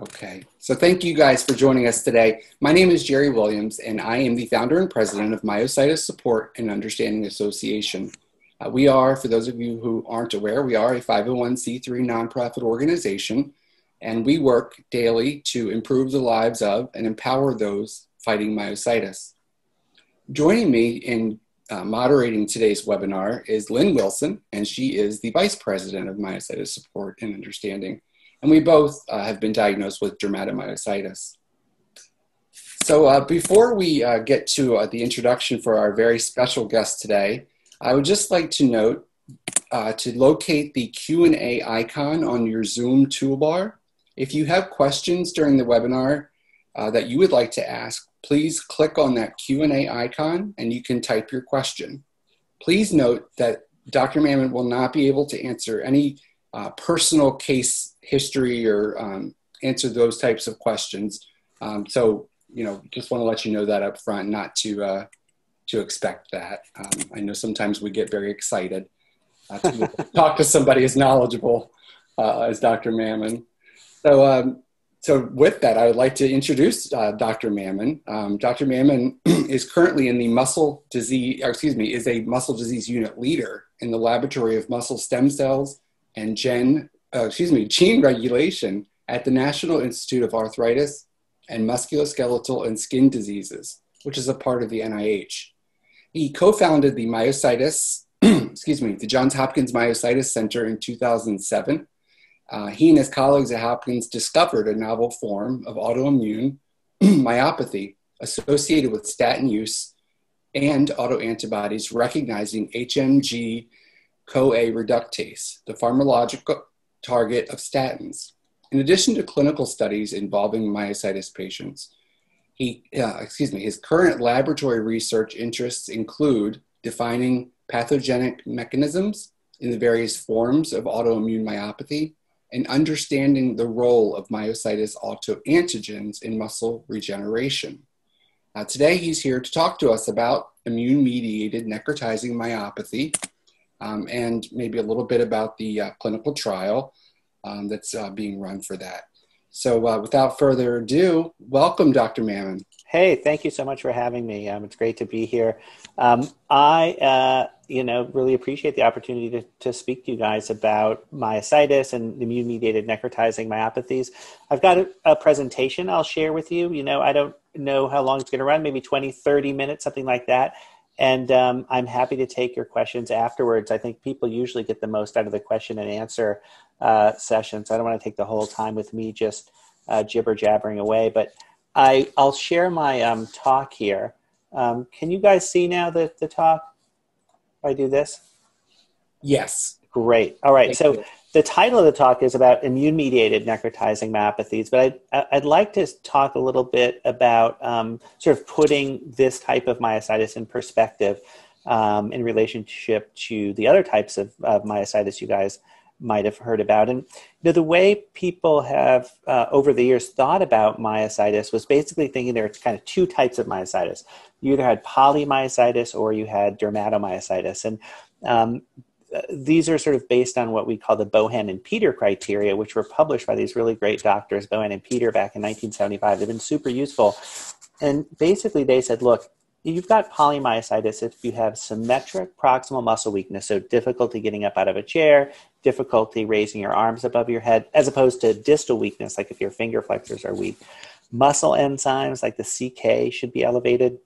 Okay, so thank you guys for joining us today. My name is Jerry Williams, and I am the founder and president of Myositis Support and Understanding Association. We are, for those of you who aren't aware, we are a 501c3 nonprofit organization, and we work daily to improve the lives of and empower those fighting myositis. Joining me in moderating today's webinar is Lynn Wilson, and she is the vice president of Myositis Support and Understanding. And we both have been diagnosed with dermatomyositis. So before we get to the introduction for our very special guest today, I would just like to note to locate the Q&A icon on your Zoom toolbar. If you have questions during the webinar that you would like to ask, please click on that Q&A icon and you can type your question. Please note that Dr. Mammen will not be able to answer any personal case history or answer those types of questions. So, you know, just want to let you know that up front, not to to expect that. I know sometimes we get very excited to talk to somebody as knowledgeable as Dr. Mammen. So, with that, I would like to introduce Dr. Mammen. Dr. Mammen is currently in the muscle disease, is a muscle disease unit leader in the Laboratory of Muscle Stem Cells and gene regulation at the National Institute of Arthritis and Musculoskeletal and Skin Diseases, which is a part of the NIH. He co-founded the the Johns Hopkins Myositis Center in 2007. He and his colleagues at Hopkins discovered a novel form of autoimmune myopathy associated with statin use and autoantibodies recognizing HMG CoA reductase, the pharmacological target of statins. In addition to clinical studies involving myositis patients, his current laboratory research interests include defining pathogenic mechanisms in the various forms of autoimmune myopathy and understanding the role of myositis autoantigens in muscle regeneration. Today, he's here to talk to us about immune-mediated necrotizing myopathy, and maybe a little bit about the clinical trial that's being run for that. So without further ado, welcome, Dr. Mammen. Hey, thank you so much for having me. It's great to be here. I really appreciate the opportunity to speak to you guys about myositis and immune-mediated necrotizing myopathies. I've got a presentation I'll share with you. You know, I don't know how long it's going to run, maybe 20, 30 minutes, something like that. And I'm happy to take your questions afterwards. I think people usually get the most out of the question and answer session, so I don't want to take the whole time with me just jibber-jabbering away. But I'll share my talk here. Can you guys see now the talk? If I do this? Yes. Great. All right. Thank you. The title of the talk is about immune-mediated necrotizing myopathies, but I'd like to talk a little bit about sort of putting this type of myositis in perspective in relationship to the other types of myositis you guys might have heard about. And you know, the way people have over the years thought about myositis was basically thinking there are kind of two types of myositis. You either had polymyositis or you had dermatomyositis. And these are sort of based on what we call the Bohan and Peter criteria, which were published by these really great doctors, Bohan and Peter, back in 1975. They've been super useful. And basically they said, look, you've got polymyositis if you have symmetric proximal muscle weakness, so difficulty getting up out of a chair, difficulty raising your arms above your head, as opposed to distal weakness, like if your finger flexors are weak. Muscle enzymes like the CK should be elevated.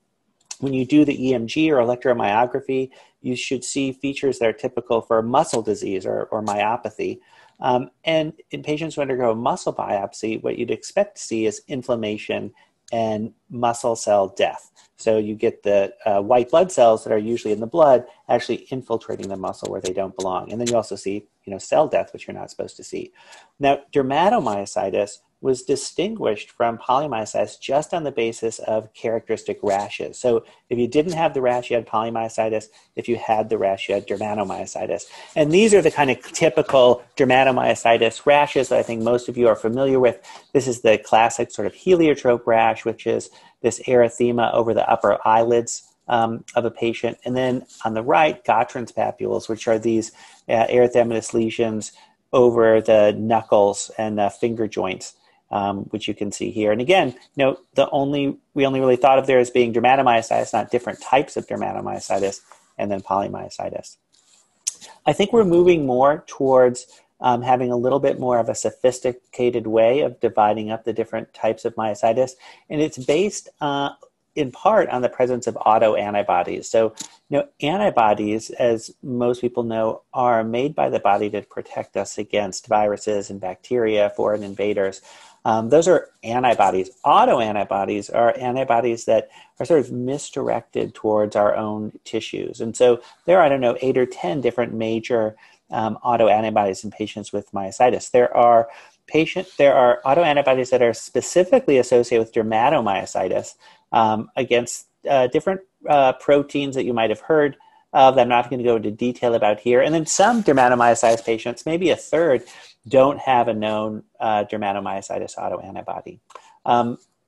When you do the EMG or electromyography, you should see features that are typical for muscle disease or myopathy. And in patients who undergo a muscle biopsy, what you'd expect to see is inflammation and muscle cell death. So you get the white blood cells that are usually in the blood actually infiltrating the muscle where they don't belong. And then you also see, you know, cell death, which you're not supposed to see. Now, dermatomyositis was distinguished from polymyositis just on the basis of characteristic rashes. So if you didn't have the rash, you had polymyositis. If you had the rash, you had dermatomyositis. And these are the kind of typical dermatomyositis rashes that I think most of you are familiar with. This is the classic sort of heliotrope rash, which is this erythema over the upper eyelids of a patient. And then on the right, Gottron's papules, which are these erythematous lesions over the knuckles and finger joints. which you can see here. And again, we only really thought of there as being dermatomyositis, not different types of dermatomyositis, and then polymyositis. I think we're moving more towards having a little bit more of a sophisticated way of dividing up the different types of myositis. And it's based in part on the presence of autoantibodies. So, antibodies, as most people know, are made by the body to protect us against viruses and bacteria, foreign invaders. Those are antibodies. Autoantibodies are antibodies that are sort of misdirected towards our own tissues. And so there are, 8 or 10 different major autoantibodies in patients with myositis. There are autoantibodies that are specifically associated with dermatomyositis against different proteins that you might have heard of that I'm not going to go into detail about here. And then some dermatomyositis patients, maybe a third, don't have a known dermatomyositis autoantibody.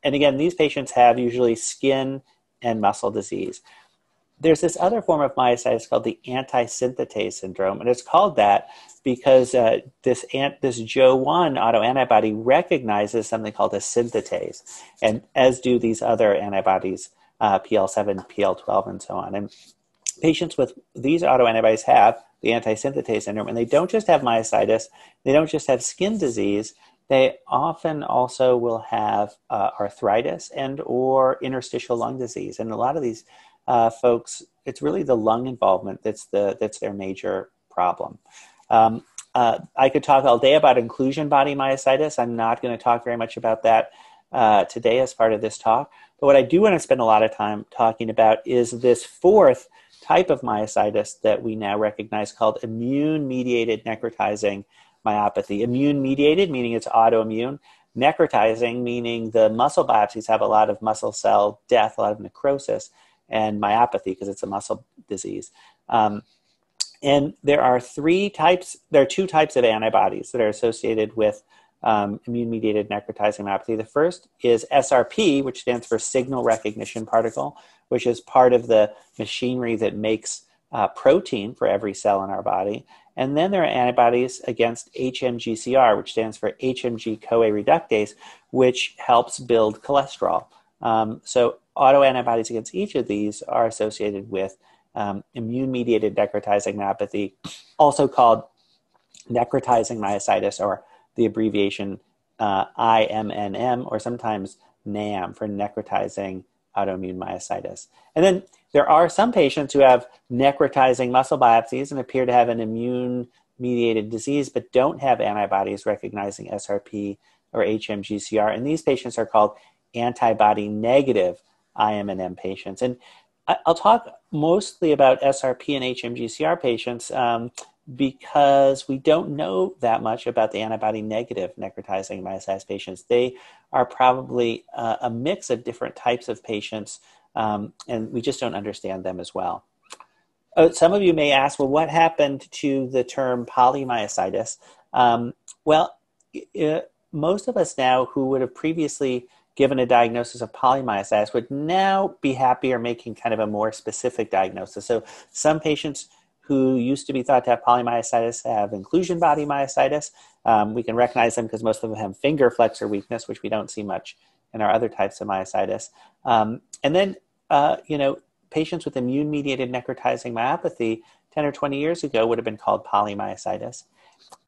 And again, these patients have usually skin and muscle disease. There's this other form of myositis called the anti-synthetase syndrome, and it's called that because this Jo-1 autoantibody recognizes something called a synthetase, and as do these other antibodies, PL7, PL12, and so on. And patients with these autoantibodies have the anti-synthetase syndrome, and they don't just have myositis, they don't just have skin disease, they often also will have arthritis and or interstitial lung disease. And a lot of these folks, it's really the lung involvement that's their major problem. I could talk all day about inclusion body myositis. I'm not going to talk very much about that today as part of this talk. But what I do want to spend a lot of time talking about is this fourth type of myositis that we now recognize called immune-mediated necrotizing myopathy. Immune-mediated, meaning it's autoimmune. Necrotizing, meaning the muscle biopsies have a lot of muscle cell death, a lot of necrosis, and myopathy because it's a muscle disease. And there are two types of antibodies that are associated with immune-mediated necrotizing myopathy. The first is SRP, which stands for signal recognition particle, which is part of the machinery that makes protein for every cell in our body. And then there are antibodies against HMG-CoA, which stands for HMG-CoA reductase, which helps build cholesterol. So autoantibodies against each of these are associated with immune-mediated necrotizing myopathy, also called necrotizing myositis, or the abbreviation IMNM, or sometimes NAM for necrotizing autoimmune myositis. And then there are some patients who have necrotizing muscle biopsies and appear to have an immune-mediated disease but don't have antibodies recognizing SRP or HMG-CoA. And these patients are called antibody-negative IMNM patients. And I'll talk mostly about SRP and HMG-CoA patients because we don't know that much about the antibody-negative necrotizing myositis patients. They are probably a mix of different types of patients, and we just don't understand them as well. Some of you may ask, well, what happened to the term polymyositis? Most of us now who would have previously given a diagnosis of polymyositis would now be happier making kind of a more specific diagnosis. So some patients who used to be thought to have polymyositis have inclusion body myositis. We can recognize them because most of them have finger flexor weakness, which we don't see much in our other types of myositis. And then, patients with immune-mediated necrotizing myopathy 10 or 20 years ago would have been called polymyositis.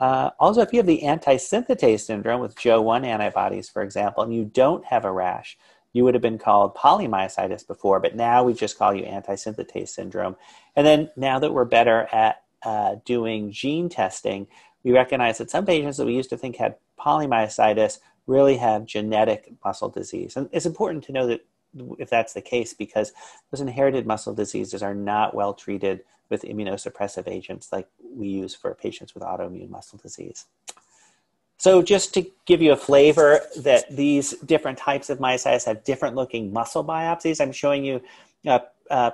Also, if you have the anti-synthetase syndrome with Jo-1 antibodies, for example, and you don't have a rash, you would have been called polymyositis before, but now we just call you anti-synthetase syndrome. And then now that we're better at doing gene testing, we recognize that some patients that we used to think had polymyositis really have genetic muscle disease. And it's important to know that if that's the case, because those inherited muscle diseases are not well treated with immunosuppressive agents like we use for patients with autoimmune muscle disease. So just to give you a flavor that these different types of myositis have different looking muscle biopsies, I'm showing you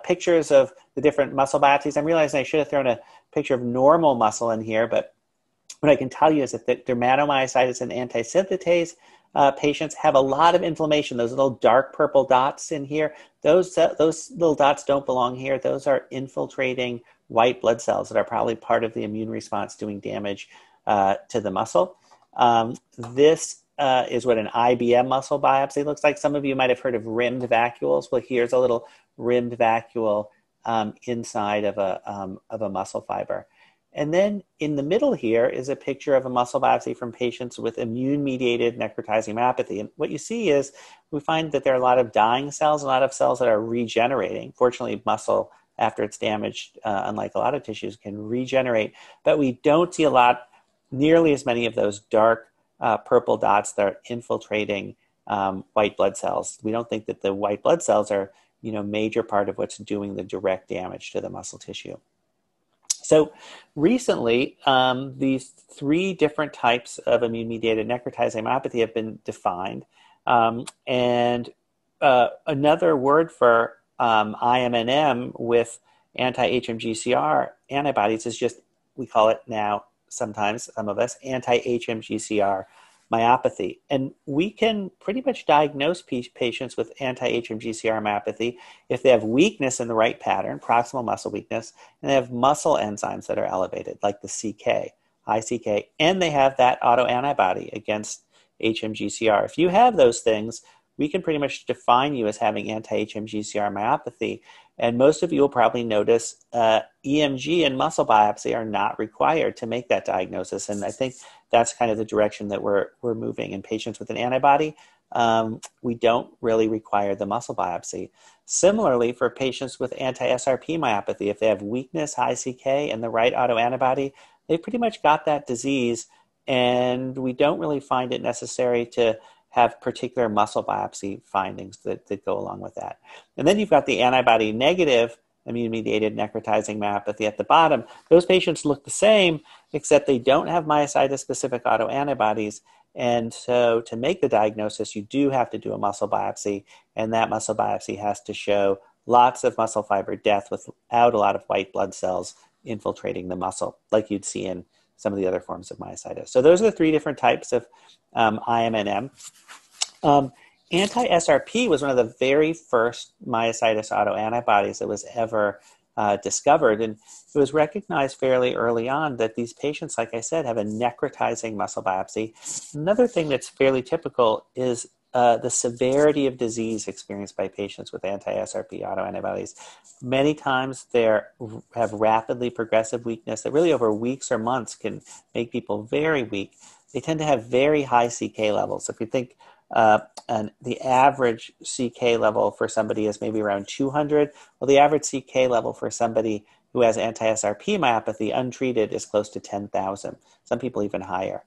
pictures of the different muscle biopsies. I'm realizing I should have thrown a picture of normal muscle in here, but what I can tell you is that the dermatomyositis and anti-synthetase patients have a lot of inflammation. Those little dark purple dots in here, those little dots don't belong here. Those are infiltrating white blood cells that are probably part of the immune response doing damage to the muscle. This is what an IBM muscle biopsy looks like. Some of you might have heard of rimmed vacuoles. Well, here's a little rimmed vacuole inside of a muscle fiber. And then in the middle here is a picture of a muscle biopsy from patients with immune-mediated necrotizing myopathy. And what you see is we find that there are a lot of dying cells, a lot of cells that are regenerating. Fortunately, muscle, after it's damaged, unlike a lot of tissues, can regenerate. But we don't see a lot, nearly as many of those dark purple dots that are infiltrating white blood cells. We don't think that the white blood cells are, you know, major part of what's doing the direct damage to the muscle tissue. So recently, these three different types of immune-mediated necrotizing myopathy have been defined. Another word for IMNM with anti-HMG-CoA antibodies is just, we call it now sometimes, some of us, anti-HMG-CoA myopathy. And we can pretty much diagnose patients with anti-HMG-CoA myopathy if they have weakness in the right pattern, proximal muscle weakness, and they have muscle enzymes that are elevated, like the ICK, and they have that autoantibody against HMG-CoA. If you have those things, we can pretty much define you as having anti-HMG-CoA myopathy. And most of you will probably notice EMG and muscle biopsy are not required to make that diagnosis. And I think that's kind of the direction that we're moving. In patients with an antibody, we don't really require the muscle biopsy. Similarly, for patients with anti-SRP myopathy, if they have weakness, high CK, and the right autoantibody, they've pretty much got that disease. And we don't really find it necessary to have particular muscle biopsy findings that go along with that. And then you've got the antibody negative immune-mediated necrotizing myopathy at the bottom. Those patients look the same, except they don't have myositis-specific autoantibodies. And so to make the diagnosis, you do have to do a muscle biopsy, and that muscle biopsy has to show lots of muscle fiber death without a lot of white blood cells infiltrating the muscle, like you'd see in some of the other forms of myositis. So those are the three different types of IMNM. Anti-SRP was one of the very first myositis autoantibodies that was ever discovered. And it was recognized fairly early on that these patients, like I said, have a necrotizing muscle biopsy. Another thing that's fairly typical is the severity of disease experienced by patients with anti-SRP autoantibodies. Many times they have rapidly progressive weakness that really over weeks or months can make people very weak. They tend to have very high CK levels. If you think the average CK level for somebody is maybe around 200, well, the average CK level for somebody who has anti-SRP myopathy untreated is close to 10,000, some people even higher.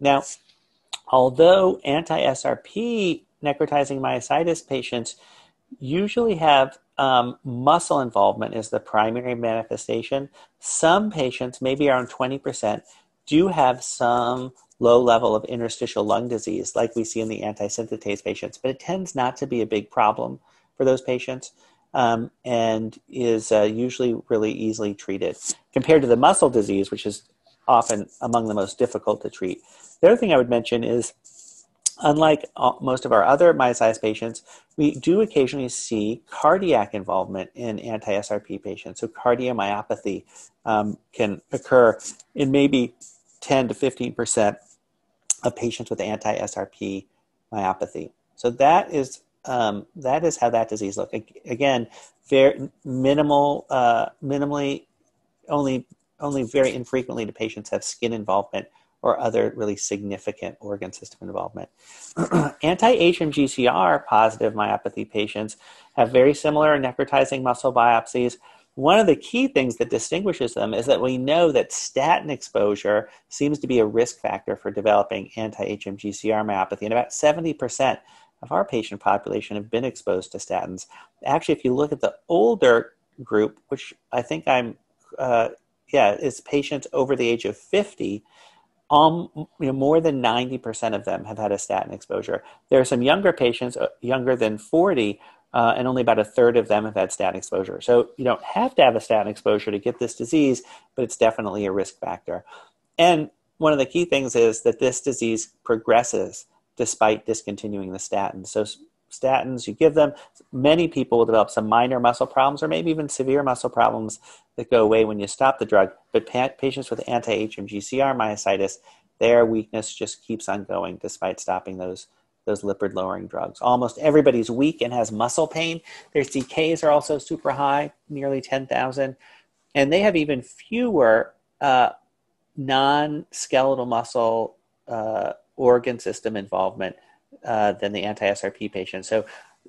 Now, although anti-SRP necrotizing myositis patients usually have muscle involvement as the primary manifestation, some patients, maybe around 20%, do have some low level of interstitial lung disease like we see in the anti-synthetase patients, but it tends not to be a big problem for those patients and is usually really easily treated compared to the muscle disease, which is often among the most difficult to treat. The other thing I would mention is, unlike most of our other myositis patients, we do occasionally see cardiac involvement in anti-SRP patients. So cardiomyopathy can occur in maybe 10 to 15% of patients with anti-SRP myopathy. So that is how that disease looks. Again, very minimal, only very infrequently do patients have skin involvement or other really significant organ system involvement. Anti-HMG-CoA positive myopathy patients have very similar necrotizing muscle biopsies. One of the key things that distinguishes them is that we know that statin exposure seems to be a risk factor for developing anti-HMG-CoA myopathy, and about 70% of our patient population have been exposed to statins. Actually, if you look at the older group, which I think is patients over the age of 50, more than 90% of them have had a statin exposure. There are some younger patients, younger than 40, and only about a third of them have had statin exposure. So you don't have to have a statin exposure to get this disease, but it's definitely a risk factor. And one of the key things is that this disease progresses despite discontinuing the statin. So statins, you give them, many people will develop some minor muscle problems or maybe even severe muscle problems that go away when you stop the drug. But patients with anti-HMG-CoA myositis their weakness just keeps on going despite stopping those lipid-lowering drugs. Almost everybody's weak and has muscle pain. Their CKs are also super high, nearly 10,000. And they have even fewer non-skeletal muscle organ system involvement than the anti-SRP patients. So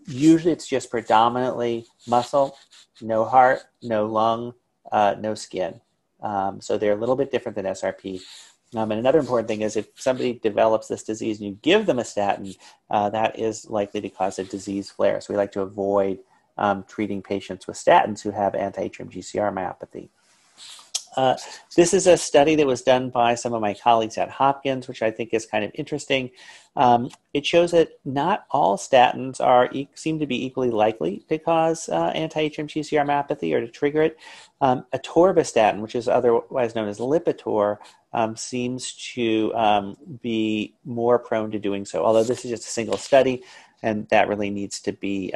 usually it's just predominantly muscle, no heart, no lung, no skin. So they're a little bit different than SRP. And another important thing is if somebody develops this disease and you give them a statin, that is likely to cause a disease flare. So we like to avoid treating patients with statins who have anti-HMG-CoA myopathy. This is a study that was done by some of my colleagues at Hopkins, which I think is kind of interesting. It shows that not all statins are seem to be equally likely to cause anti-HMG-CoA myopathy or to trigger it. Atorvastatin, which is otherwise known as Lipitor, seems to be more prone to doing so, although this is just a single study, and that really needs to be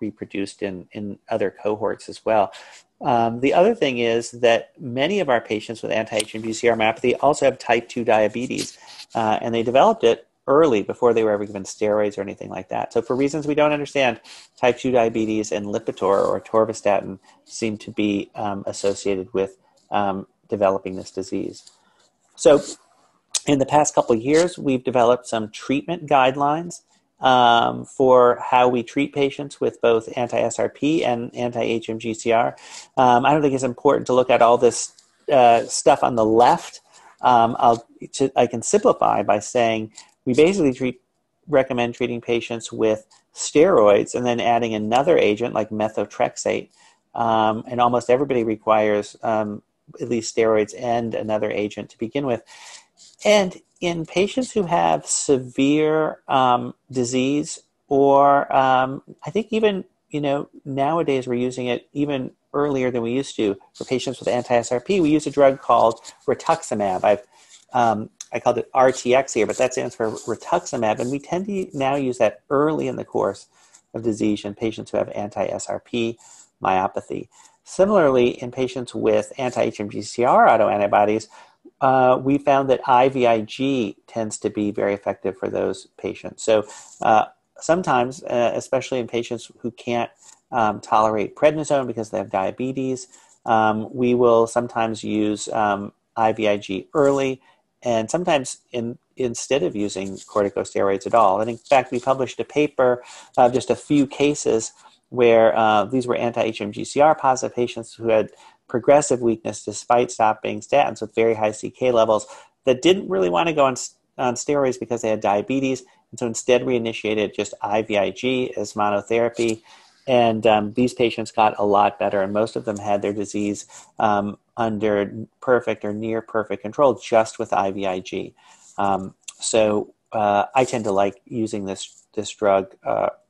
reproduced in other cohorts as well. The other thing is that many of our patients with anti-HMG-CoA myopathy also have type 2 diabetes, and they developed it early before they were ever given steroids or anything like that. So for reasons we don't understand, type 2 diabetes and Lipitor or atorvastatin seem to be associated with developing this disease. So in the past couple of years, we've developed some treatment guidelines for how we treat patients with both anti-SRP and anti-HMG-CoA. I don't think it's important to look at all this stuff on the left. I can simplify by saying we basically recommend treating patients with steroids and then adding another agent like methotrexate. And almost everybody requires at least steroids and another agent to begin with. And in patients who have severe disease or I think even, you know, nowadays we're using it even earlier than we used to for patients with anti-SRP, we use a drug called rituximab. I called it RTX here, but that stands for rituximab. And we tend to now use that early in the course of disease in patients who have anti-SRP myopathy. Similarly, in patients with anti-HMG-CoA autoantibodies, we found that IVIG tends to be very effective for those patients. So sometimes, especially in patients who can't tolerate prednisone because they have diabetes, we will sometimes use IVIG early and sometimes instead of using corticosteroids at all. And in fact, we published a paper of just a few cases where these were anti-HMG-CoA positive patients who had progressive weakness despite stopping statins with very high CK levels that didn't really want to go on steroids because they had diabetes. And so instead we initiated just IVIG as monotherapy. And these patients got a lot better. And most of them had their disease under perfect or near perfect control just with IVIG. So I tend to like using this drug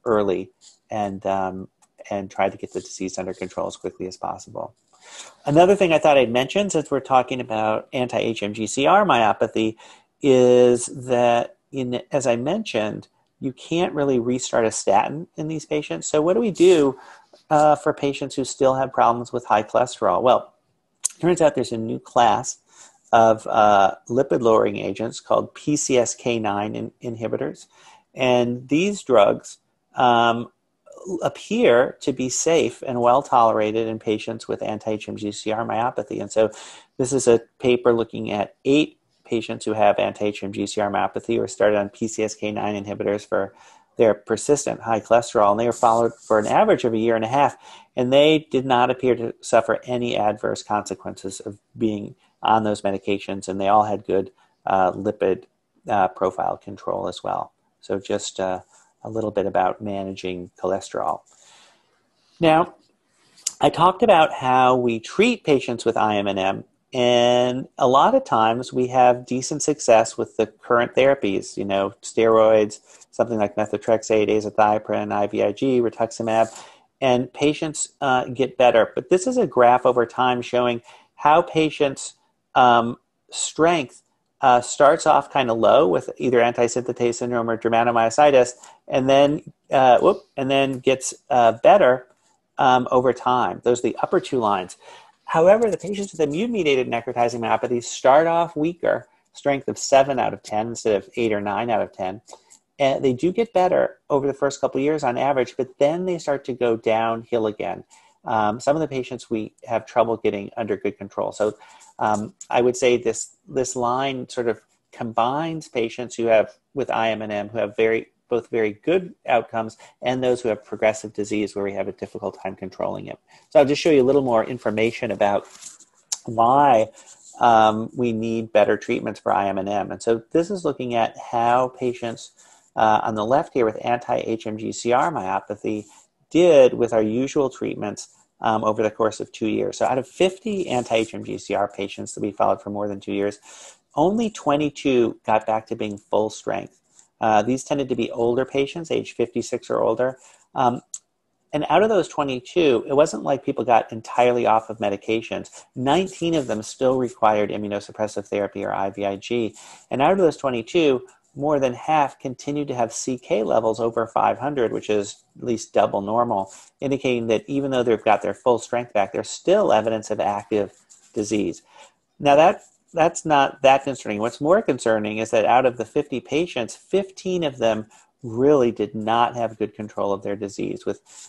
early and try to get the disease under control as quickly as possible. Another thing I thought I'd mention, since we're talking about anti-HMG-CoA myopathy, is that, as I mentioned, you can't really restart a statin in these patients. So what do we do for patients who still have problems with high cholesterol? Well, it turns out there's a new class of lipid-lowering agents called PCSK9 inhibitors. And these drugs appear to be safe and well-tolerated in patients with anti-HMG-CoA myopathy. And so this is a paper looking at 8 patients who have anti-HMG-CoA myopathy or started on PCSK9 inhibitors for their persistent high cholesterol. And they were followed for an average of a year and a half. And they did not appear to suffer any adverse consequences of being on those medications. And they all had good lipid profile control as well. So just a little bit about managing cholesterol. Now, I talked about how we treat patients with IMNM, and a lot of times we have decent success with the current therapies, you know, steroids, something like methotrexate, azathioprine, IVIG, rituximab, and patients get better. But this is a graph over time showing how patients' strength starts off kind of low with either anti-synthetase syndrome or dermatomyositis, and then gets better over time. Those are the upper two lines. However, the patients with immune-mediated necrotizing myopathy start off weaker, strength of 7 out of 10 instead of 8 or 9 out of 10. And they do get better over the first couple of years on average, but then they start to go downhill again. Some of the patients we have trouble getting under good control. So I would say this line sort of combines patients who have with IM and M who have both very good outcomes and those who have progressive disease where we have a difficult time controlling it. So I'll just show you a little more information about why we need better treatments for IM and M. And so this is looking at how patients on the left here with anti-HMG-CoA myopathy did with our usual treatments over the course of 2 years. So out of 50 anti-HMG-CoA patients that we followed for more than 2 years, only 22 got back to being full strength. These tended to be older patients, age 56 or older. And out of those 22, it wasn't like people got entirely off of medications. 19 of them still required immunosuppressive therapy or IVIG. And out of those 22, more than half continued to have CK levels over 500, which is at least double normal, indicating that even though they've got their full strength back, there's still evidence of active disease. Now that's not that concerning. What's more concerning is that out of the 50 patients, 15 of them really did not have good control of their disease.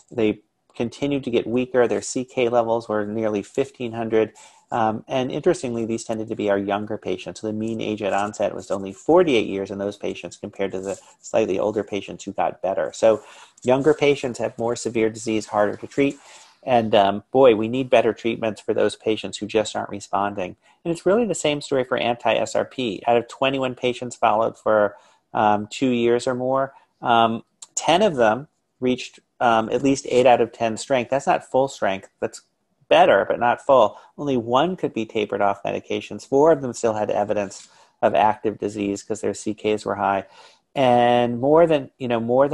They continued to get weaker. Their CK levels were nearly 1,500. And interestingly, these tended to be our younger patients. So the mean age at onset was only 48 years in those patients compared to the slightly older patients who got better. So younger patients have more severe disease, harder to treat. And boy, we need better treatments for those patients who just aren't responding. And it's really the same story for anti-SRP. Out of 21 patients followed for 2 years or more, 10 of them reached at least 8 out of 10 strength. That's not full strength. That's better, but not full. Only one could be tapered off medications. 4 of them still had evidence of active disease because their CKs were high. And more than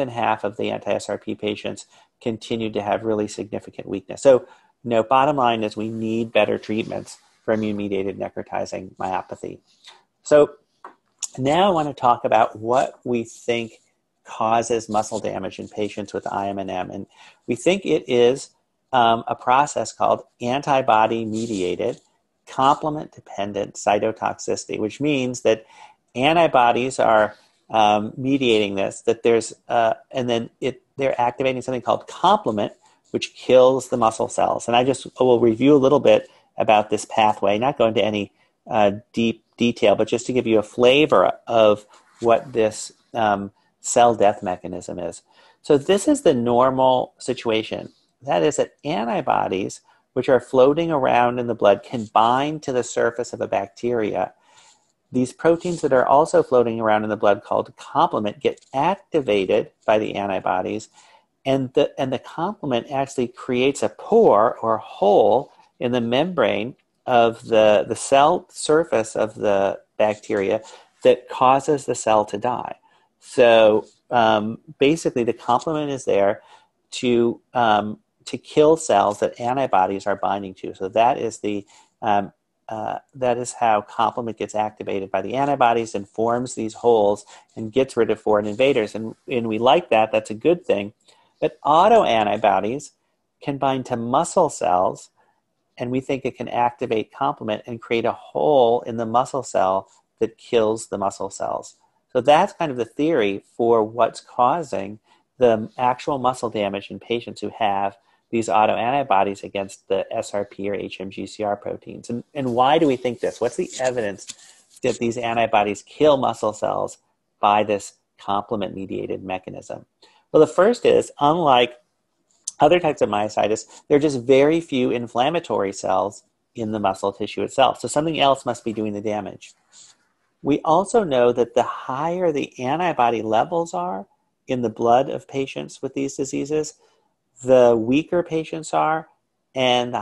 half of the anti-SRP patients continued to have really significant weakness. So, no, bottom line is we need better treatments for immune-mediated necrotizing myopathy. So now I want to talk about what we think causes muscle damage in patients with IM and M. And we think it is a process called antibody-mediated complement-dependent cytotoxicity, which means that antibodies are mediating this, that there's, and then they're activating something called complement, which kills the muscle cells. And I just will review a little bit about this pathway, not go into any deep detail, but just to give you a flavor of what this cell death mechanism is. So this is the normal situation. That is that antibodies, which are floating around in the blood, can bind to the surface of a bacteria. These proteins that are also floating around in the blood called complement get activated by the antibodies, and the complement actually creates a pore or hole in the membrane of the cell surface of the bacteria that causes the cell to die. So basically the complement is there to kill cells that antibodies are binding to. So that is the that is how complement gets activated by the antibodies and forms these holes and gets rid of foreign invaders. And we like that. That's a good thing. But autoantibodies can bind to muscle cells, and we think it can activate complement and create a hole in the muscle cell that kills the muscle cells. So that's kind of the theory for what's causing the actual muscle damage in patients who have these autoantibodies against the SRP or HMG-CoA proteins. And why do we think this? What's the evidence that these antibodies kill muscle cells by this complement-mediated mechanism? Well, the first is, unlike other types of myositis, there are just very few inflammatory cells in the muscle tissue itself. So something else must be doing the damage. We also know that the higher the antibody levels are in the blood of patients with these diseases, the weaker patients are, and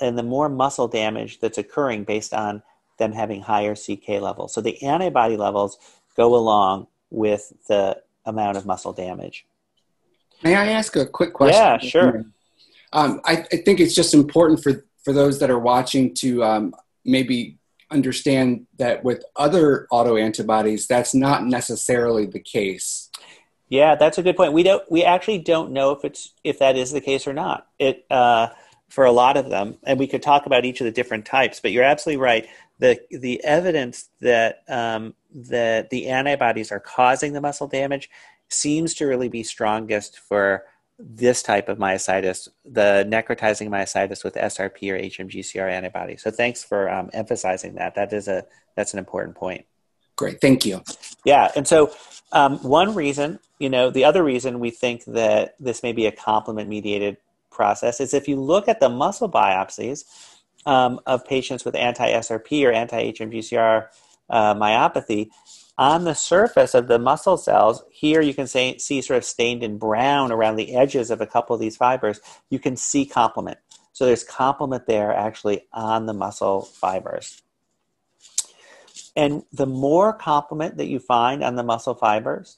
the more muscle damage that's occurring based on them having higher CK levels. So the antibody levels go along with the amount of muscle damage. May I ask a quick question? Yeah, sure. I think it's just important for those that are watching to maybe understand that with other autoantibodies, that's not necessarily the case. Yeah, that's a good point. We actually don't know if that is the case or not. It for a lot of them, and we could talk about each of the different types, but you're absolutely right. The evidence that that the antibodies are causing the muscle damage seems to really be strongest for this type of myositis, the necrotizing myositis with SRP or HMG-CoA antibodies. So thanks for emphasizing that. That's an important point. Great, thank you. Yeah, and so one reason, the other reason we think that this may be a complement-mediated process is if you look at the muscle biopsies of patients with anti-SRP or anti-HMG-CoA myopathy, on the surface of the muscle cells, here you can see sort of stained in brown around the edges of a couple of these fibers, you can see complement. So there's complement there actually on the muscle fibers. And the more complement that you find on the muscle fibers,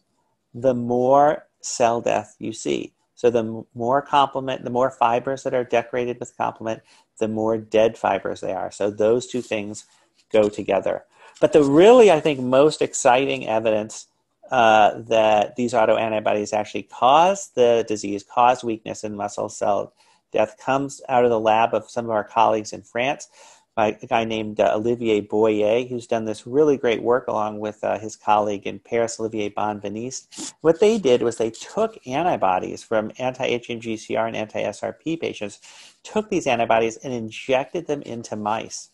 the more cell death you see. So the more complement, the more fibers that are decorated with complement, the more dead fibers they are. So those two things go together. But the really, I think, most exciting evidence that these autoantibodies actually cause the disease, cause weakness in muscle cell death, comes out of the lab of some of our colleagues in France, by a guy named Olivier Boyer, who's done this really great work along with his colleague in Paris, Olivier Bonveniste. What they did was they took antibodies from anti-HMG-CoA and anti-SRP patients, took these antibodies and injected them into mice.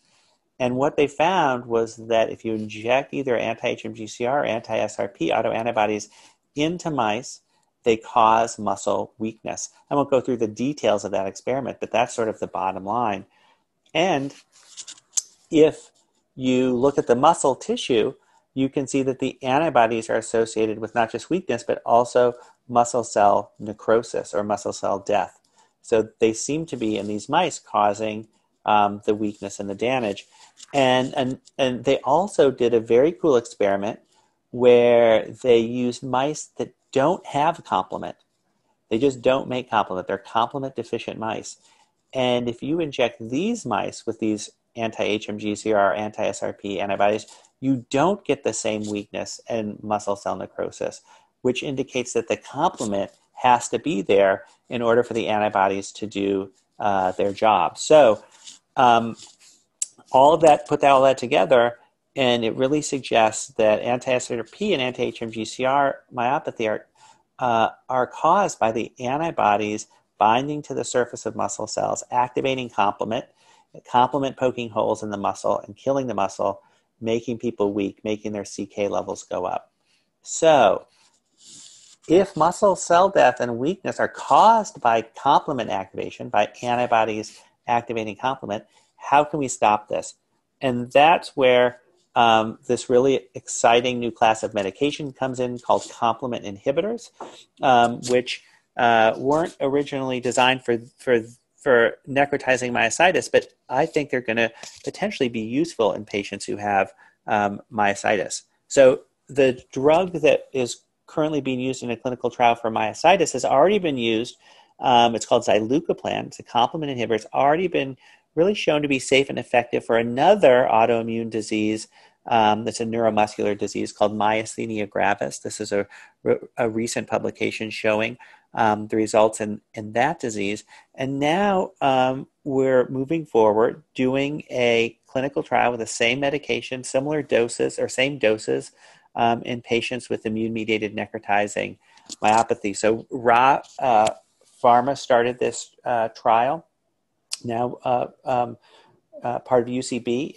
And what they found was that if you inject either anti-HMG-CoA or anti-SRP autoantibodies into mice, they cause muscle weakness. I won't go through the details of that experiment, but that's sort of the bottom line. And if you look at the muscle tissue, you can see that the antibodies are associated with not just weakness, but also muscle cell necrosis or muscle cell death. So they seem to be, in these mice, causing the weakness and the damage. And they also did a very cool experiment where they used mice that don't have complement. They just don't make complement. They're complement deficient mice. And if you inject these mice with these anti-HMG-CoA or anti-SRP antibodies, you don't get the same weakness and muscle cell necrosis, which indicates that the complement has to be there in order for the antibodies to do their job. So all of that, put all that together, and it really suggests that anti-SRP and anti-HMG-CoA myopathy are caused by the antibodies binding to the surface of muscle cells, activating complement, complement poking holes in the muscle and killing the muscle, making people weak, making their CK levels go up. So if muscle cell death and weakness are caused by complement activation, by antibodies activating complement, how can we stop this? And that's where this really exciting new class of medication comes in called complement inhibitors, which weren't originally designed for necrotizing myositis, but I think they're going to potentially be useful in patients who have myositis. So the drug that is currently being used in a clinical trial for myositis has already been used. It's called Zilucoplan. It's a complement inhibitor. It's already been really shown to be safe and effective for another autoimmune disease that's a neuromuscular disease called myasthenia gravis. This is a recent publication showing the results in that disease. And now we're moving forward doing a clinical trial with the same medication, similar doses or same doses in patients with immune-mediated necrotizing myopathy. So Ra Pharma started this trial, now part of UCB,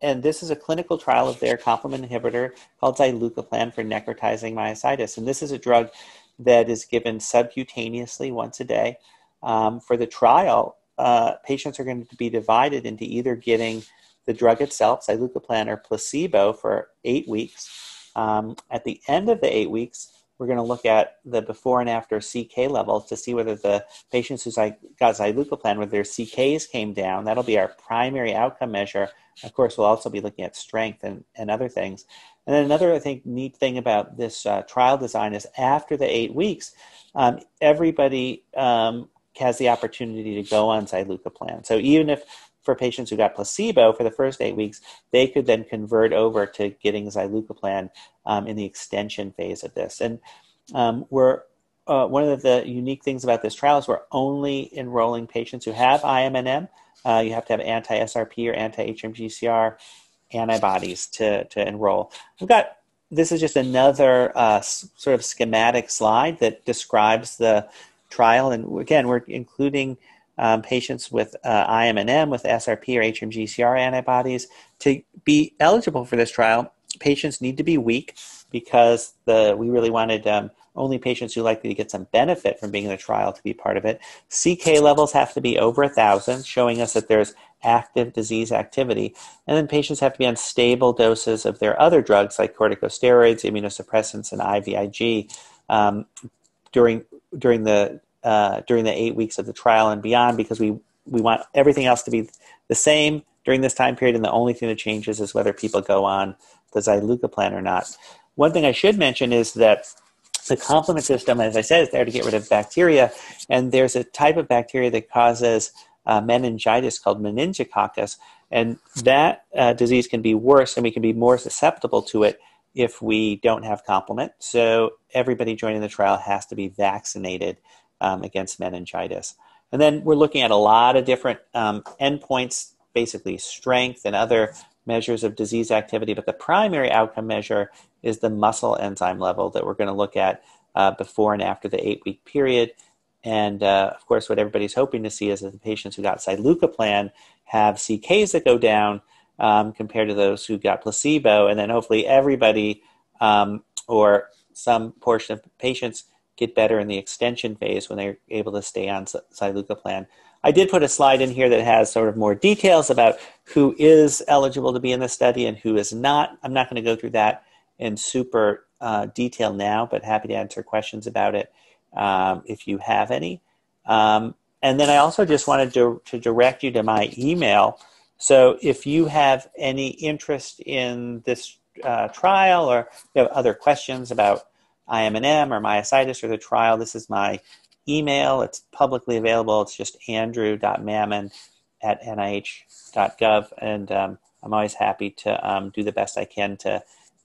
and this is a clinical trial of their complement inhibitor called Zilucoplan for necrotizing myositis. And this is a drug that is given subcutaneously once a day. For the trial, patients are going to be divided into either getting the drug itself, Zilucoplan, or placebo for 8 weeks. At the end of the 8 weeks, we're going to look at the before and after CK levels to see whether the patients who got Zilucoplan, whether their CKs came down. That'll be our primary outcome measure. Of course, we'll also be looking at strength and other things. And then another, I think, neat thing about this trial design is after the 8 weeks, everybody has the opportunity to go on Zilucoplan. So even if for patients who got placebo for the first 8 weeks, they could then convert over to getting Zilucoplan in the extension phase of this. And we're one of the unique things about this trial is we're only enrolling patients who have IMNM. You have to have anti-SRP or anti-HMG-CoA antibodies to enroll. We've got, this is just another sort of schematic slide that describes the trial. And again, we're including patients with IMNM with SRP or HMG-CoA antibodies. To be eligible for this trial, patients need to be weak, because we really wanted only patients who are likely to get some benefit from being in the trial to be part of it. CK levels have to be over 1,000, showing us that there's active disease activity. And then patients have to be on stable doses of their other drugs like corticosteroids, immunosuppressants, and IVIG during the 8 weeks of the trial and beyond, because we want everything else to be the same during this time period, and the only thing that changes is whether people go on the Zilucoplan or not. One thing I should mention is that the complement system, as I said, is there to get rid of bacteria, and there's a type of bacteria that causes meningitis called meningococcus, and that disease can be worse, and we can be more susceptible to it if we don't have complement. So everybody joining the trial has to be vaccinated against meningitis. And then we're looking at a lot of different endpoints, basically strength and other measures of disease activity, but the primary outcome measure is the muscle enzyme level that we're going to look at before and after the 8-week period. And of course, what everybody's hoping to see is that the patients who got Zilucoplan have CKs that go down compared to those who got placebo. And then hopefully everybody or some portion of patients get better in the extension phase when they're able to stay on Zilucoplan. I did put a slide in here that has sort of more details about who is eligible to be in the study and who is not. I'm not going to go through that in super detail now, but happy to answer questions about it if you have any. And then I also just wanted to direct you to my email. So if you have any interest in this trial, or you have other questions about IMNM or myositis or the trial, this is my email. It's publicly available. It's just andrew.mammen@nih.gov. And I'm always happy to do the best I can to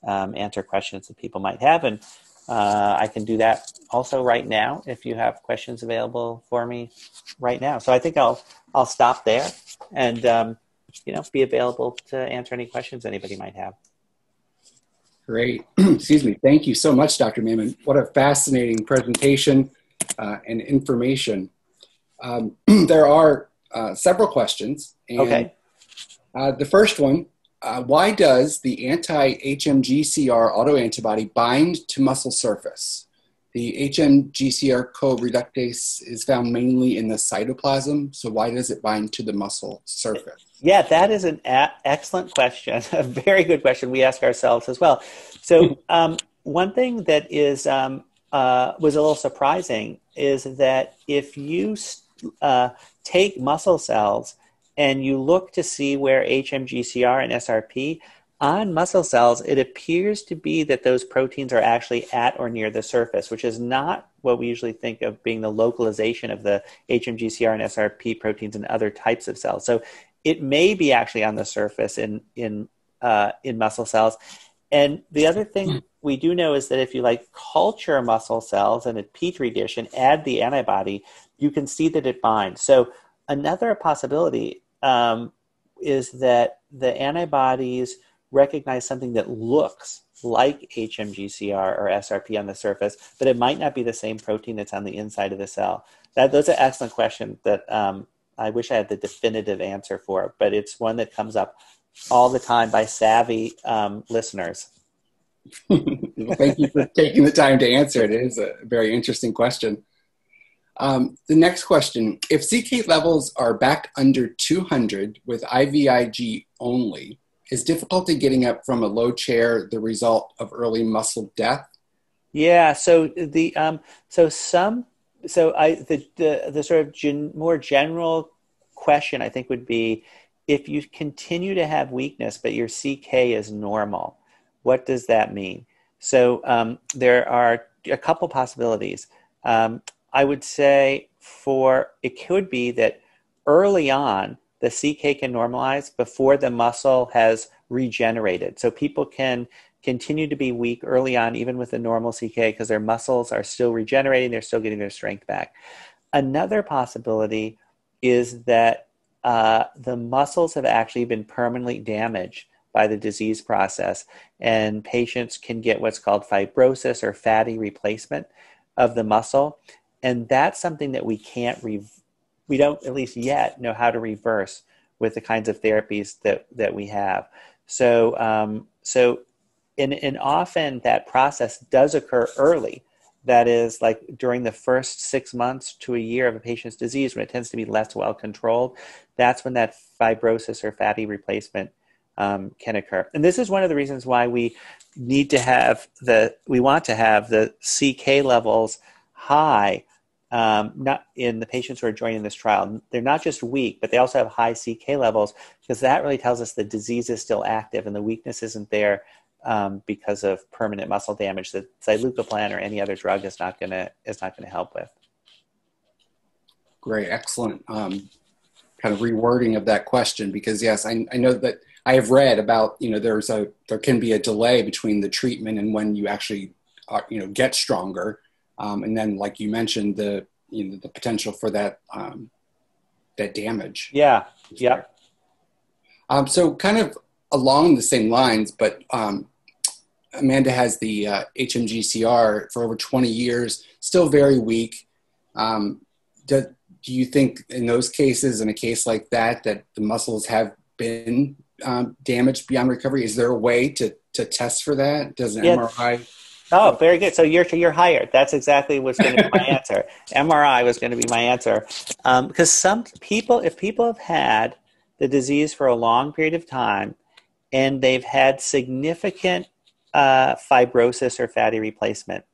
answer questions that people might have. And I can do that also right now if you have questions available for me right now. So I think I'll stop there and you know, be available to answer any questions anybody might have. Great. Excuse me. Thank you so much, Dr. Mammen. What a fascinating presentation and information. There are several questions. And, okay. The first one, why does the anti-HMG-CoA autoantibody bind to muscle surface? The HMG-CoA reductase is found mainly in the cytoplasm, so why does it bind to the muscle surface? Yeah, that is an excellent question, a very good question we ask ourselves as well. So one thing that is, was a little surprising is that if you take muscle cells and you look to see where HMG-CoA and SRP on muscle cells, it appears to be that those proteins are actually at or near the surface, which is not what we usually think of being the localization of the HMG-CoA and SRP proteins in other types of cells. So it may be actually on the surface in muscle cells. And the other thing we do know is that if you like culture muscle cells in a petri dish and add the antibody, you can see that it binds. So another possibility is that the antibodies recognize something that looks like HMG-CoA or SRP on the surface, but it might not be the same protein that's on the inside of the cell. That's an excellent question that I wish I had the definitive answer for, but it's one that comes up all the time by savvy listeners. Well, thank you for taking the time to answer it. It is a very interesting question. The next question, if CK levels are back under 200 with IVIG only, is difficulty getting up from a low chair the result of early muscle death? Yeah, so the the sort of more general question I think would be, if you continue to have weakness but your CK is normal, what does that mean? So there are a couple possibilities. I would say it could be that early on the CK can normalize before the muscle has regenerated. So people can continue to be weak early on, even with the normal CK, because their muscles are still regenerating. They're still getting their strength back. Another possibility is that the muscles have actually been permanently damaged by the disease process, and patients can get what's called fibrosis or fatty replacement of the muscle. And that's something that we can't, we don't at least yet know how to reverse with the kinds of therapies that we have. So, and often that process does occur early. That is, like during the first 6 months to a year of a patient's disease, when it tends to be less well controlled, that's when that fibrosis or fatty replacement can occur. And this is one of the reasons why we need to have we want to have the CK levels high, not in the patients who are joining this trial. They're not just weak, but they also have high CK levels, because that really tells us the disease is still active and the weakness isn't there because of permanent muscle damage that zilucoplan or any other drug is not going to help with. Great, excellent kind of rewording of that question, because yes, I know that I have read about, you know, there can be a delay between the treatment and when you actually you know, get stronger, and then like you mentioned, the the potential for that that damage. Yeah, yeah. So kind of along the same lines, but Amanda has the HMG-CoA for over 20 years, still very weak. Do you think in those cases, in a case like that, that the muscles have been damaged beyond recovery? Is there a way to test for that? Does an MRI? Oh, very good. So you're hired. That's exactly what's going to be my answer. MRI was going to be my answer. Because some people, if people have had the disease for a long period of time, and they've had significant fibrosis or fatty replacement,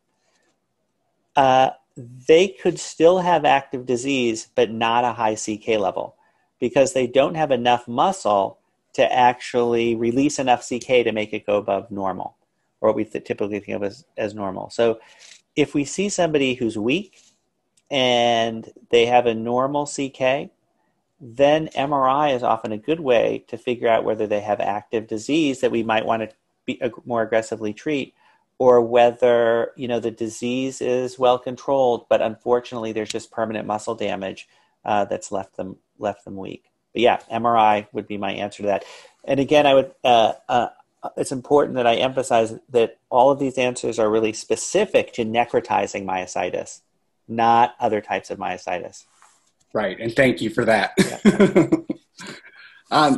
they could still have active disease, but not a high CK level, because they don't have enough muscle to actually release enough CK to make it go above normal, or what we typically think of as normal. So if we see somebody who's weak and they have a normal CK, then MRI is often a good way to figure out whether they have active disease that we might want to more aggressively treat, or whether, you know, the disease is well controlled, but unfortunately there's just permanent muscle damage that's left them weak. But yeah, MRI would be my answer to that. And again, I would it's important that I emphasize that all of these answers are really specific to necrotizing myositis, not other types of myositis. Right, and thank you for that. Yeah.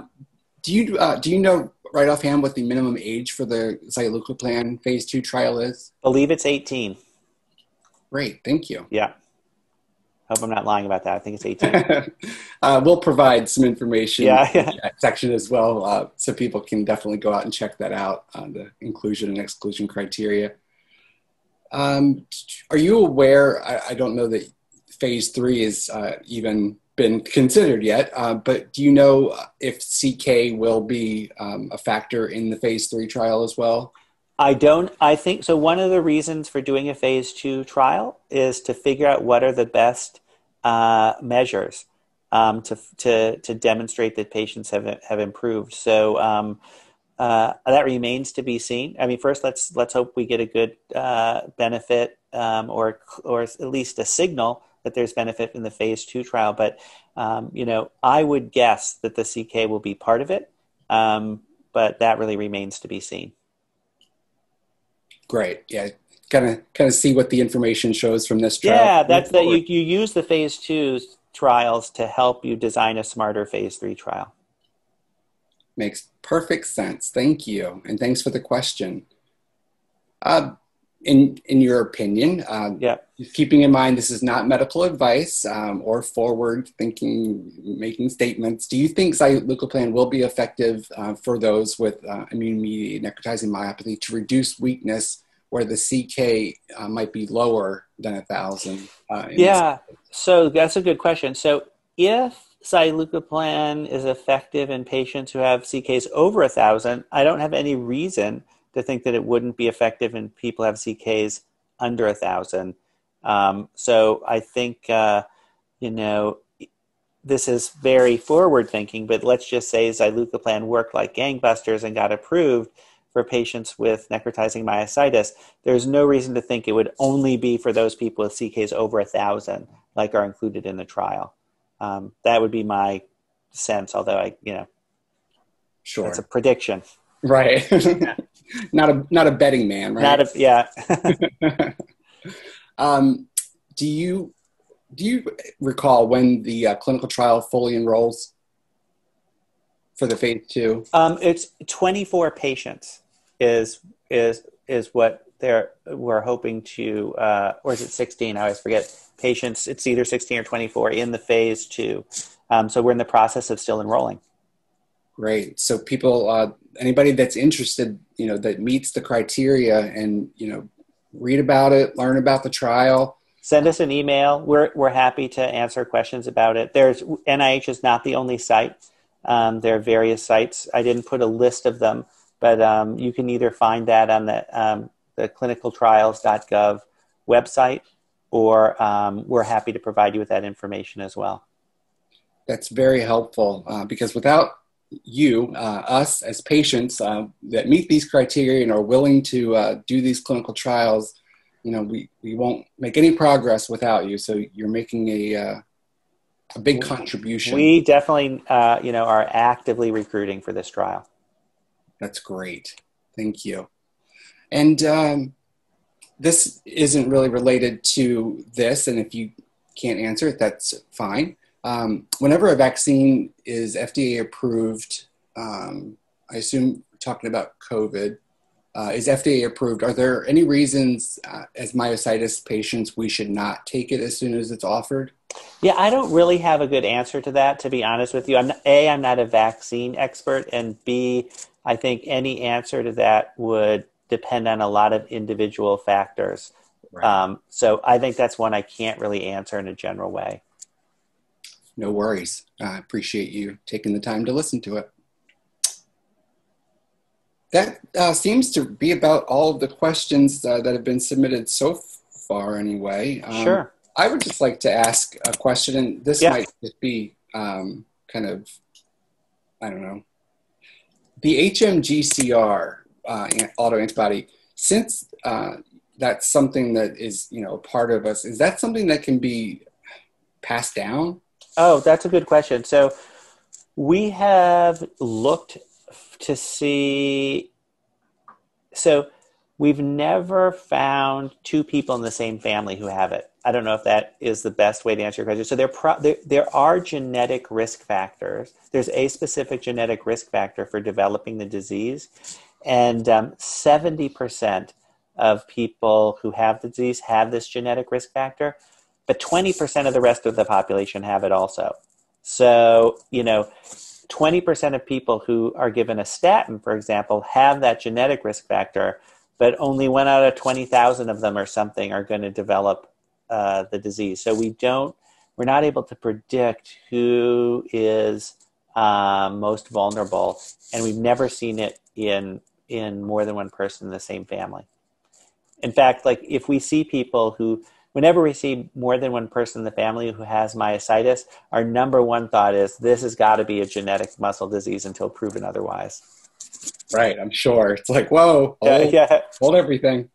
Do you know right offhand what the minimum age for the zilucoplan phase 2 trial is? I believe it's 18. Great, thank you. Yeah, hope I'm not lying about that. I think it's 18. We'll provide some information in the chat section as well, so people can definitely go out and check that out on the inclusion and exclusion criteria. Are you aware? I don't know that phase 3 is even been considered yet, but do you know if CK will be a factor in the phase 3 trial as well? I don't, I think, so one of the reasons for doing a phase 2 trial is to figure out what are the best measures to demonstrate that patients have improved. So that remains to be seen. I mean, first let's hope we get a good benefit or at least a signal that there's benefit in the phase 2 trial. But, you know, I would guess that the CK will be part of it, but that really remains to be seen. Great. Yeah. Kind of see what the information shows from this trial. Yeah, that's that you use the phase 2 trials to help you design a smarter phase 3 trial. Makes perfect sense. Thank you. And thanks for the question. In your opinion, keeping in mind this is not medical advice or forward-thinking, making statements, do you think zilucoplan will be effective for those with immune-mediated necrotizing myopathy to reduce weakness where the CK might be lower than 1,000? Yeah, so that's a good question. So if zilucoplan is effective in patients who have CKs over 1,000, I don't have any reason to think that it wouldn't be effective in people who have CKs under 1,000. So I think, you know, this is very forward thinking, but let's just say zilucoplan worked like gangbusters and got approved. for patients with necrotizing myositis, there's no reason to think it would only be for those people with CKs over 1,000, like are included in the trial. That would be my sense, although sure, it's a prediction. Right. Not a betting man, right? Yeah. Do you recall when the clinical trial fully enrolls for the phase 2? It's 24 patients is what we're hoping to, or is it 16? I always forget. Patients, it's either 16 or 24 in the phase 2. So we're in the process of still enrolling. Great. So people, anybody that's interested, that meets the criteria and, read about it, learn about the trial. Send us an email. We're happy to answer questions about it. NIH is not the only site. There are various sites. I didn't put a list of them, but you can either find that on the clinicaltrials.gov website, or we're happy to provide you with that information as well. That's very helpful, because without you, us as patients that meet these criteria and are willing to do these clinical trials, we won't make any progress without you. So you're making a big contribution. We definitely, are actively recruiting for this trial. That's great. Thank you. And this isn't really related to this, and if you can't answer it, that's fine. Whenever a vaccine is FDA approved, I assume we're talking about COVID, is FDA approved, are there any reasons as myositis patients we should not take it as soon as it's offered? Yeah, I don't really have a good answer to that, to be honest with you. I'm not a vaccine expert, and B, I think any answer to that would depend on a lot of individual factors. Right. So I think that's one I can't really answer in a general way. No worries. I appreciate you taking the time to listen to it. That seems to be about all of the questions that have been submitted so far anyway. Sure. I would just like to ask a question, and this might just be kind of, I don't know, the HMG-CoA autoantibody, since that's something that is, part of us, is that something that can be passed down? Oh, that's a good question. So we have looked to see, so we've never found two people in the same family who have it. I don't know if that is the best way to answer your question. So there are genetic risk factors. There's a specific genetic risk factor for developing the disease. And 70% of people who have the disease have this genetic risk factor, but 20% of the rest of the population have it also. So, 20% of people who are given a statin, for example, have that genetic risk factor, but only 1 out of 20,000 of them or something are going to develop the disease. So we're not able to predict who is most vulnerable, and we've never seen it in more than one person in the same family. In fact, if we see people who, whenever we see more than one person in the family who has myositis, our #1 thought is this has got to be a genetic muscle disease until proven otherwise. Right, I'm sure. It's like, whoa, hold everything.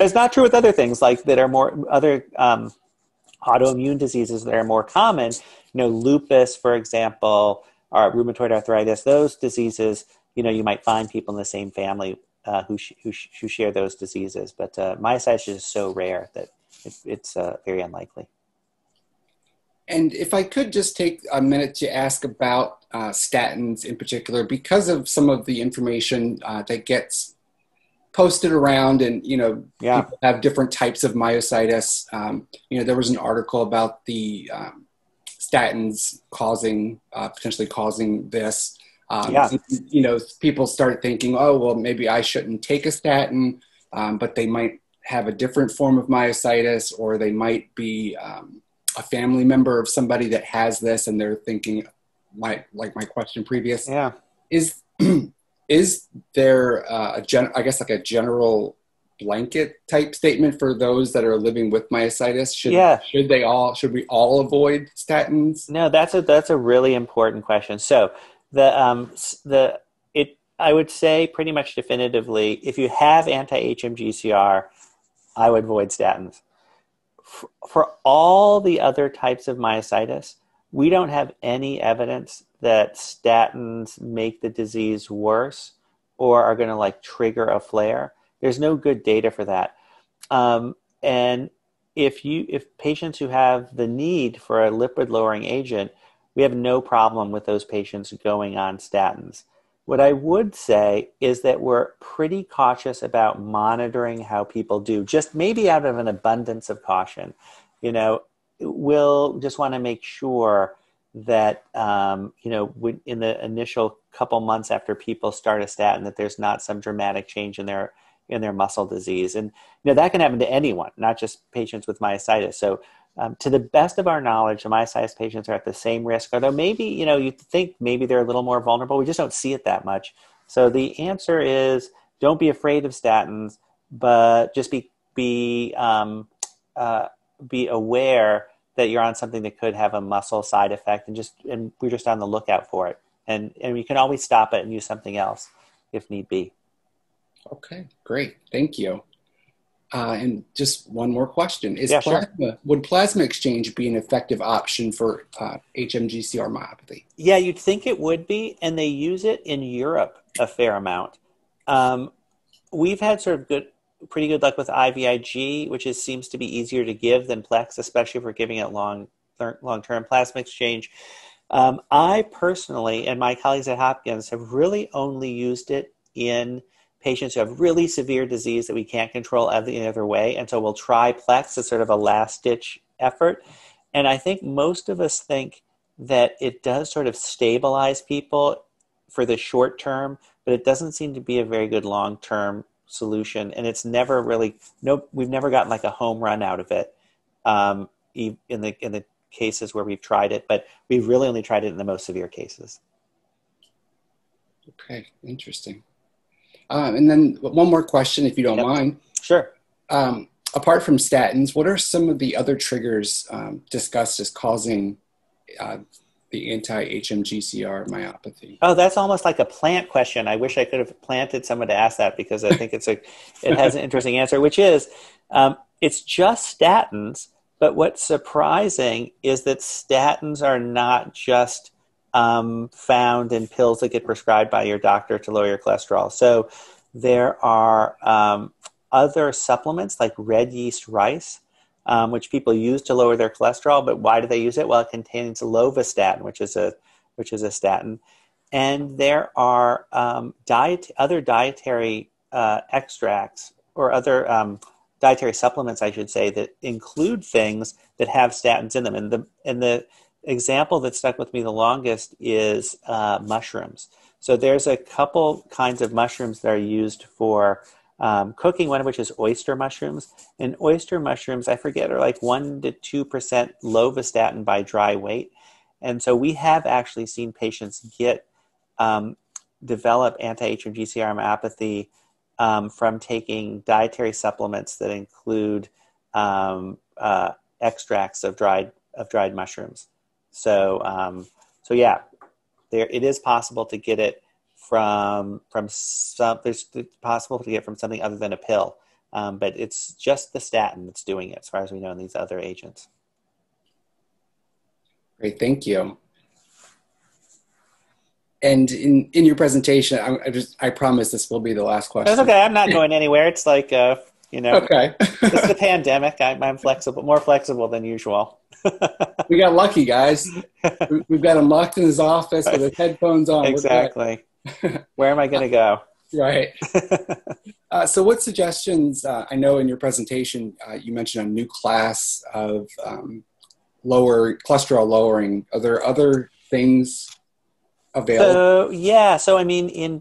It's not true with other things that are more, other autoimmune diseases that are more common. Lupus, for example, or rheumatoid arthritis, those diseases, you might find people in the same family who share those diseases. But myositis is so rare that it's very unlikely. And if I could just take a minute to ask about statins in particular, because of some of the information that gets posted around, and, people have different types of myositis. There was an article about the statins causing, potentially causing this. People start thinking, oh, well, maybe I shouldn't take a statin, but they might have a different form of myositis, or they might be a family member of somebody that has this, and they're thinking, like my question previous, is there a general blanket type statement for those that are living with myositis? Should we all avoid statins? No, that's a really important question. So the I would say pretty much definitively, if you have anti-HMG-CoA, I would avoid statins. For all the other types of myositis, we don't have any evidence that statins make the disease worse or are going to like trigger a flare. There's no good data for that. And if patients who have the need for a lipid-lowering agent, we have no problem with those patients going on statins. What I would say is that we're pretty cautious about monitoring how people do, just maybe out of an abundance of caution. You know, we'll just want to make sure that, you know, in the initial couple months after people start a statin, that there's not some dramatic change in their muscle disease. And, you know, that can happen to anyone, not just patients with myositis. So to the best of our knowledge, the myositis patients are at the same risk, although maybe, you know, you think maybe they're a little more vulnerable. We just don't see it that much. So the answer is don't be afraid of statins, but just be aware that you're on something that could have a muscle side effect, and we're just on the lookout for it. And you can always stop it and use something else if need be. Okay, great. Thank you. And just one more question. Would plasma exchange be an effective option for HMG-CoA myopathy? Yeah, you'd think it would be, and they use it in Europe a fair amount. We've had sort of pretty good luck with IVIG, which seems to be easier to give than Plex, especially if we're giving it long-term plasma exchange. I personally and my colleagues at Hopkins have really only used it in patients who have really severe disease that we can't control any other way. And so we'll try Plex as sort of a last-ditch effort. And I think most of us think that it does sort of stabilize people for the short term, but it doesn't seem to be a very good long-term solution. And it's never really, we've never gotten like a home run out of it in the cases where we've tried it, but we've really only tried it in the most severe cases. Okay, interesting. And then one more question, if you don't mind. Sure. Apart from statins, what are some of the other triggers discussed as causing the anti-HMG-CoA myopathy? Oh, that's almost like a plant question. I wish I could have planted someone to ask that, because I think it has an interesting answer, which is it's just statins. But what's surprising is that statins are not just found in pills that get prescribed by your doctor to lower your cholesterol. So there are other supplements like red yeast rice, which people use to lower their cholesterol. But why do they use it? Well, it contains lovastatin, which is a statin. And there are other dietary extracts or other dietary supplements, I should say, that include things that have statins in them. And the example that stuck with me the longest is mushrooms. So there's a couple kinds of mushrooms that are used for cooking, one of which is oyster mushrooms. And oyster mushrooms, I forget, are like 1% to 2% lovastatin by dry weight. And so we have actually seen patients develop anti-HMG-CoA myopathy from taking dietary supplements that include extracts of dried mushrooms. So, so yeah, it is possible to get it from something other than a pill, but it's just the statin that's doing it, as far as we know, and these other agents. Great, thank you. And in your presentation, I promise this will be the last question. That's okay. I'm not going anywhere. It's like you know, okay. It's the pandemic. I'm flexible, more flexible than usual. We got lucky, guys. We've got him locked in his office with his headphones on. Exactly. Where am I going to go? Right. So what suggestions, I know in your presentation, you mentioned a new class of cholesterol lowering. Are there other things available? Yeah. So, I mean,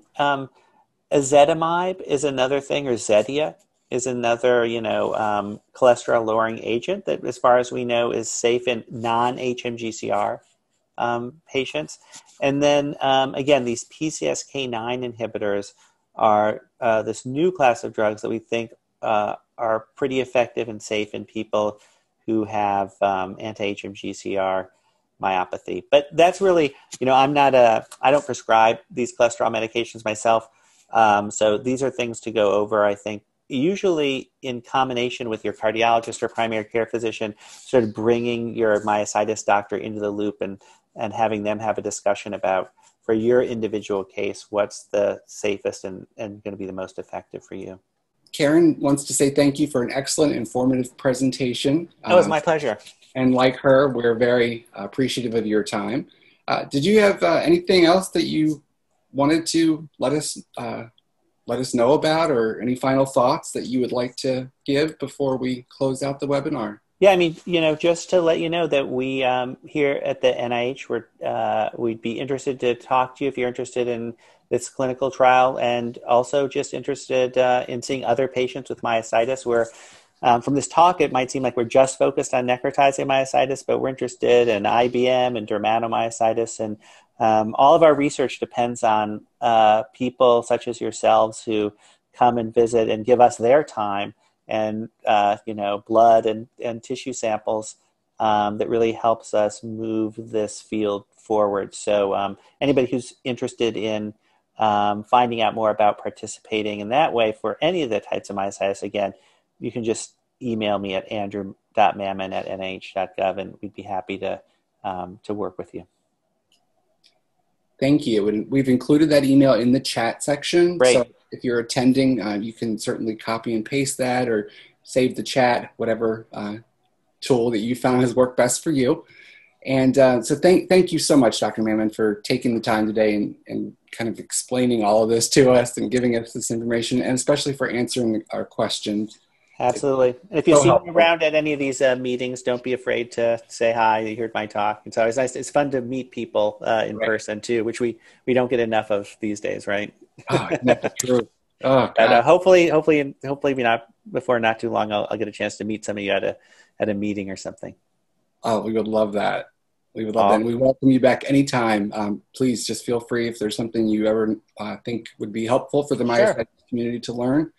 ezetimibe is another thing, or Zetia is another, you know, cholesterol-lowering agent that, as far as we know, is safe in non-HMG-CoA patients. And then, again, these PCSK9 inhibitors are this new class of drugs that we think are pretty effective and safe in people who have anti-HMG-CoA myopathy. But that's really, you know, I don't prescribe these cholesterol medications myself. So these are things to go over, I think, usually in combination with your cardiologist or primary care physician, sort of bringing your myositis doctor into the loop and having them have a discussion about, for your individual case, what's the safest and going to be the most effective for you. Karen wants to say thank you for an excellent, informative presentation. It was my pleasure. And like her, we're very appreciative of your time. Did you have anything else that you wanted to let us know about, or any final thoughts that you would like to give before we close out the webinar? Yeah, I mean, you know, just to let you know that we here at the NIH, we'd be interested to talk to you if you're interested in this clinical trial, and also just interested in seeing other patients with myositis. Where from this talk, it might seem like we're just focused on necrotizing myositis, but we're interested in IBM and dermatomyositis, and all of our research depends on people such as yourselves who come and visit and give us their time and you know, blood and tissue samples that really helps us move this field forward. So anybody who's interested in finding out more about participating in that way for any of the types of myositis, again, you can just email me at andrew.mammen@nh.gov, and we'd be happy to work with you. Thank you. And we've included that email in the chat section. Right. So if you're attending, you can certainly copy and paste that or save the chat, whatever tool that you found has worked best for you. And so thank you so much, Dr. Mammen, for taking the time today and kind of explaining all of this to us and giving us this information, and especially for answering our questions. Absolutely. And if you see me around at any of these meetings, don't be afraid to say hi. You heard my talk. It's always nice. It's fun to meet people in person too, which we don't get enough of these days, right? Oh, that's true. Oh, but, hopefully before not too long, I'll get a chance to meet some of you at a meeting or something. Oh, we would love that. We would love that. And we welcome you back anytime. Please just feel free if there's something you ever think would be helpful for the myositis community to learn.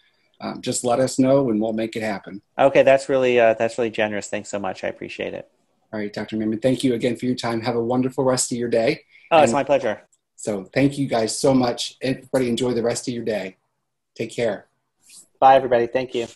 Just let us know and we'll make it happen. Okay, that's really generous. Thanks so much. I appreciate it. All right, Dr. Mammen, thank you again for your time. Have a wonderful rest of your day. Oh, it's my pleasure. So thank you guys so much. Everybody enjoy the rest of your day. Take care. Bye, everybody. Thank you.